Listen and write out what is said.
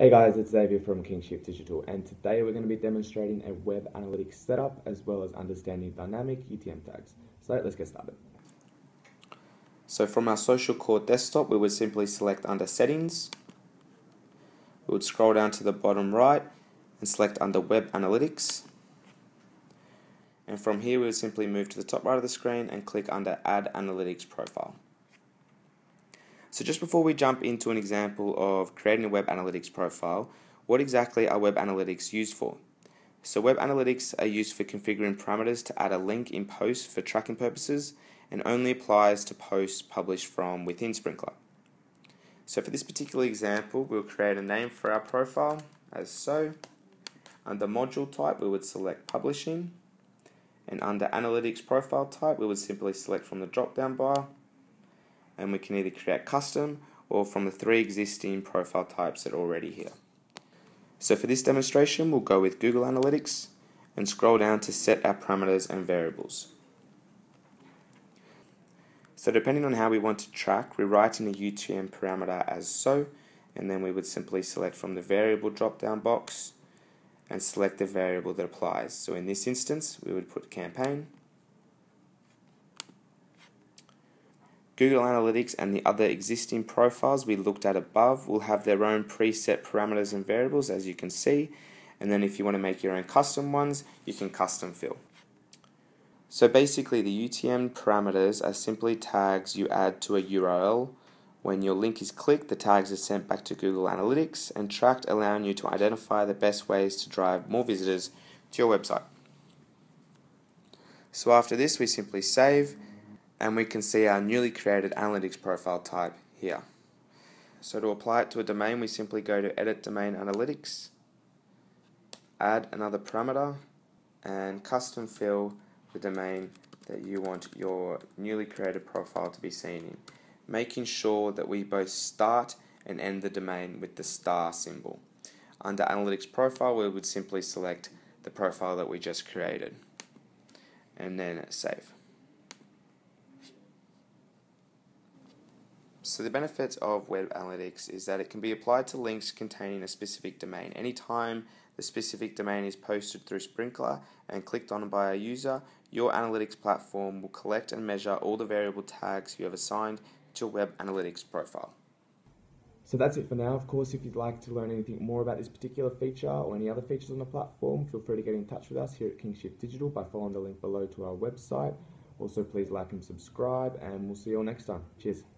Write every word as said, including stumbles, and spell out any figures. Hey guys, it's Xavier from Kingship Digital, and today we're going to be demonstrating a web analytics setup as well as understanding dynamic U T M tags. So let's get started. So from our social core desktop, we would simply select under settings. We would scroll down to the bottom right and select under web analytics. And from here, we would simply move to the top right of the screen and click under add analytics profile. So just before we jump into an example of creating a web analytics profile, what exactly are web analytics used for? So web analytics are used for configuring parameters to add a link in posts for tracking purposes, and only applies to posts published from within Sprinklr. So for this particular example, we'll create a name for our profile as so. Under module type, we would select publishing, and under analytics profile type, we would simply select from the drop down bar. And we can either create custom or from the three existing profile types that are already here. So for this demonstration, we'll go with Google Analytics and scroll down to set our parameters and variables. So depending on how we want to track, we write in a U T M parameter as so, and then we would simply select from the variable drop-down box and select the variable that applies. So in this instance, we would put campaign. Google Analytics and the other existing profiles we looked at above will have their own preset parameters and variables, as you can see, and then if you want to make your own custom ones, you can custom fill. So basically the U T M parameters are simply tags you add to a U R L. When your link is clicked, the tags are sent back to Google Analytics and tracked, allowing you to identify the best ways to drive more visitors to your website. So after this, we simply save, and we can see our newly created analytics profile type here. So to apply it to a domain, we simply go to edit domain analytics, add another parameter, and custom fill the domain that you want your newly created profile to be seen in, making sure that we both start and end the domain with the star symbol. Under analytics profile, we would simply select the profile that we just created and then save. So the benefits of web analytics is that it can be applied to links containing a specific domain. Anytime the specific domain is posted through Sprinklr and clicked on by a user, your analytics platform will collect and measure all the variable tags you have assigned to your web analytics profile. So that's it for now. Of course, if you'd like to learn anything more about this particular feature or any other features on the platform, feel free to get in touch with us here at Kingship Digital by following the link below to our website. Also, please like and subscribe, and we'll see you all next time. Cheers.